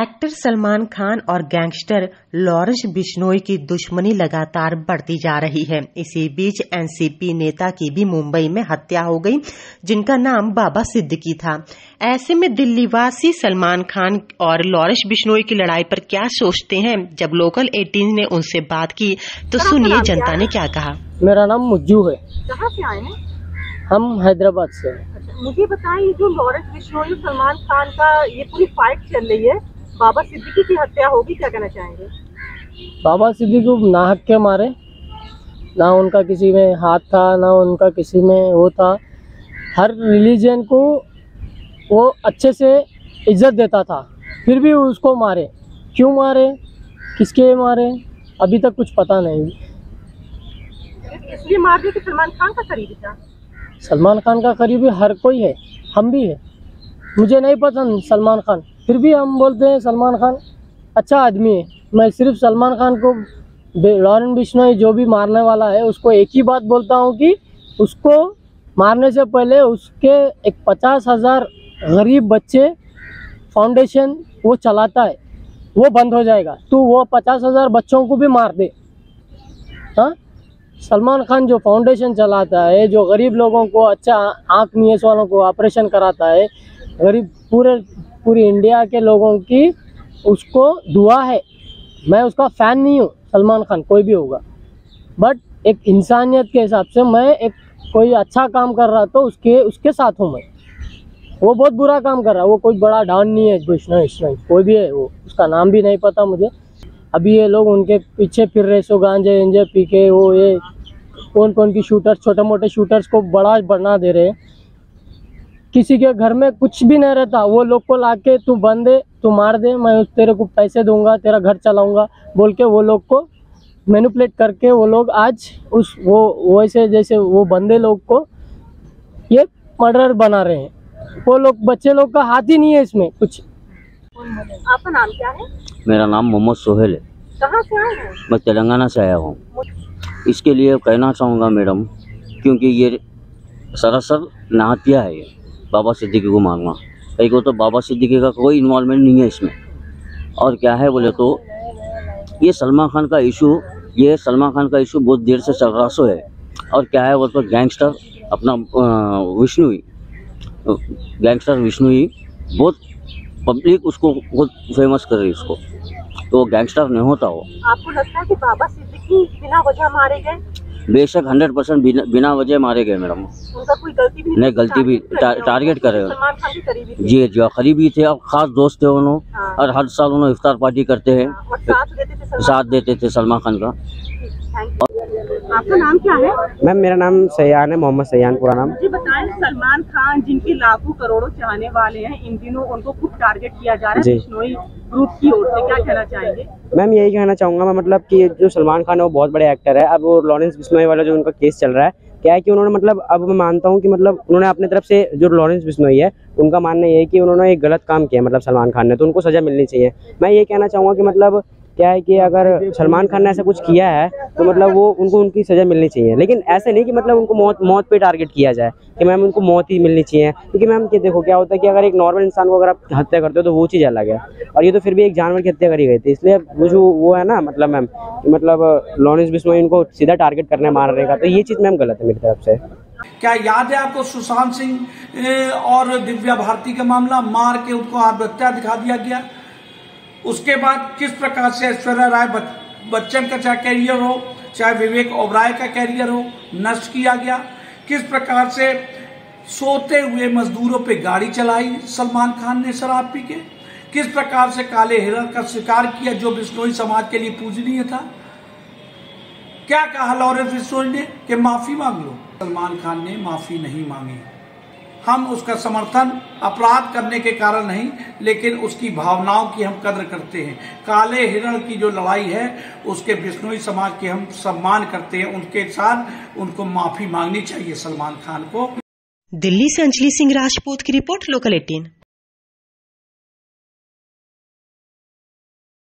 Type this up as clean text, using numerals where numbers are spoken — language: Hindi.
एक्टर सलमान खान और गैंगस्टर लॉरेंस बिश्नोई की दुश्मनी लगातार बढ़ती जा रही है। इसी बीच एनसीपी नेता की भी मुंबई में हत्या हो गई, जिनका नाम बाबा सिद्दीकी था। ऐसे में दिल्ली वासी सलमान खान और लॉरेंस बिश्नोई की लड़ाई पर क्या सोचते हैं, जब लोकल 18 ने उनसे बात की तो सुनिए जनता ने क्या कहा। मेरा नाम मुज्जू है। कहाँ से आए हैं? हम हैदराबाद से हैं। मुझे बताएं, जो लॉरेंस बिश्नोई सलमान खान का ये पूरी फाइट चल रही है, बाबा सिद्दीकी की हत्या होगी, क्या कहना चाहेंगे? बाबा सिद्दीकी को ना हक के मारे, ना उनका किसी में हाथ था, ना उनका किसी में वो था। हर रिलीजन को वो अच्छे से इज्जत देता था, फिर भी उसको मारे। क्यों मारे, किसके मारे, अभी तक कुछ पता नहीं। इसलिए मार दिया कि सलमान खान का करीबी था। सलमान खान का करीबी हर कोई है, हम भी है। मुझे नहीं पसंद सलमान खान, फिर भी हम बोलते हैं सलमान खान अच्छा आदमी है। मैं सिर्फ सलमान खान को, लॉरेंस बिश्नोई जो भी मारने वाला है, उसको एक ही बात बोलता हूँ कि उसको मारने से पहले उसके एक 50,000 गरीब बच्चे फाउंडेशन वो चलाता है, वो बंद हो जाएगा। तो वो 50,000 बच्चों को भी मार दे। हाँ, सलमान खान जो फाउंडेशन चलाता है, जो गरीब लोगों को अच्छा आँख नीस वालों को ऑपरेशन कराता है, गरीब पूरे इंडिया के लोगों की उसको दुआ है। मैं उसका फ़ैन नहीं हूँ, सलमान खान कोई भी होगा, बट एक इंसानियत के हिसाब से मैं एक कोई अच्छा काम कर रहा तो उसके साथ हूँ मैं। वो बहुत बुरा काम कर रहा है, वो कोई बड़ा डॉन नहीं है, बिश्नोई कोई भी है वो, उसका नाम भी नहीं पता मुझे। अभी ये लोग उनके पीछे फिर रहे, सो गांजे एंजे पी के वो ये कौन कौन की शूटर्स, छोटे मोटे शूटर्स को बड़ा बना दे रहे। किसी के घर में कुछ भी नहीं रहता, वो लोग को लाके तू बंद है, तू मार दे, मैं तेरे को पैसे दूंगा, तेरा घर चलाऊंगा बोल के वो लोग को मैनिपुलेट करके वो लोग आज उस वो वैसे जैसे वो बंदे लोग को ये मर्डर बना रहे हैं। वो लोग बच्चे लोग का हाथ ही नहीं है इसमें कुछ। आपका नाम क्या है? मेरा नाम मोहम्मद सोहेल है। कहाँ से आए हैं? मैं तेलंगाना से आया हूँ। इसके लिए कहना चाहूँगा मैडम, क्योंकि ये सरासर नाहतिया है ये बाबा सिद्दीकी को मारना। एक तो बाबा सिद्दीकी का कोई इन्वॉल्वमेंट नहीं है इसमें। और क्या है बोले तो ये सलमान खान का इशू बहुत देर से चल रहा सो है। और क्या है बोले तो गैंगस्टर अपना गैंगस्टर विष्णुई बहुत पब्लिक उसको बहुत फेमस कर रही है उसको, तो गैंगस्टर नहीं होता वो। आपको लगता है कि बाबा सिद्दीकी बिना वजह मारे गए? बेशक 100% बिना वजह मारे गए मैडम। उनका कोई गलती भी नहीं, गलती भी टारगेट करे जी जी, करीबी थे और ख़ास दोस्त थे उन्होंने। हाँ। और हर साल उन्होंने इफ्तार पार्टी करते हैं, साथ देते थे सलमान खान का। आपका नाम क्या है? मैम मेरा नाम सयान है, मोहम्मद सयान पूरा नाम। जी बताएं, सलमान खान जिनके लाखों करोड़ों चाहने वाले हैं, इन दिनों उनको खूब टारगेट किया जा रहा है बिश्नोई ग्रुप की ओर से, क्या कहना चाहेंगे? मैम यही कहना चाहूँगा मैं, मतलब कि जो सलमान खान है वो बहुत बड़े एक्टर है। अब वो लॉरेंस बिश्नोई वाला जो उनका केस चल रहा है, क्या है कि उन्होंने मतलब, अब मैं मानता हूँ कि मतलब उन्होंने अपने तरफ से, जो लॉरेंस बिश्नोई है उनका मानना ये है कि उन्होंने एक गलत काम किया, मतलब सलमान खान ने, तो उनको सजा मिलनी चाहिए। मैं ये कहना चाहूँगा कि मतलब क्या है कि अगर सलमान खान ने ऐसा कुछ किया है तो मतलब वो उनको उनकी सज़ा मिलनी चाहिए, लेकिन ऐसे नहीं कि मतलब उनको मौत पे टारगेट किया जाए कि मैम उनको मौत ही मिलनी चाहिए। क्योंकि मैम ये देखो क्या होता है कि अगर एक नॉर्मल इंसान को अगर आप हत्या करते हो तो वो चीज़ अलग है, और ये तो फिर भी एक जानवर की हत्या करी गई थी। इसलिए वो जो वो है ना, मतलब मैम मतलब लॉरेंस बिश्नोई इनको सीधा टारगेट करने मारने का, तो ये चीज़ मैम गलत है मेरी तरफ से। क्या याद है आपको सुशांत सिंह और दिव्या भारती का मामला, मार के उनको आत्महत्या दिखा दिया गया। उसके बाद किस प्रकार से ऐश्वर्या राय बच्चन का चाहे कैरियर हो, चाहे विवेक ओबराय का कैरियर हो, नष्ट किया गया। किस प्रकार से सोते हुए मजदूरों पे गाड़ी चलाई सलमान खान ने शराब पी के। किस प्रकार से काले हिरण का शिकार किया, जो बिश्नोई समाज के लिए पूजनीय था। क्या कहा लॉरेंस बिश्नोई ने कि माफी मांग लो, सलमान खान ने माफी नहीं मांगी। हम उसका समर्थन अपराध करने के कारण नहीं, लेकिन उसकी भावनाओं की हम कदर करते हैं। काले हिरण की जो लड़ाई है, उसके बिश्नोई समाज के हम सम्मान करते हैं, उनके साथ उनको माफी मांगनी चाहिए सलमान खान को। दिल्ली से अंजलि सिंह राजपूत की रिपोर्ट, लोकल 18।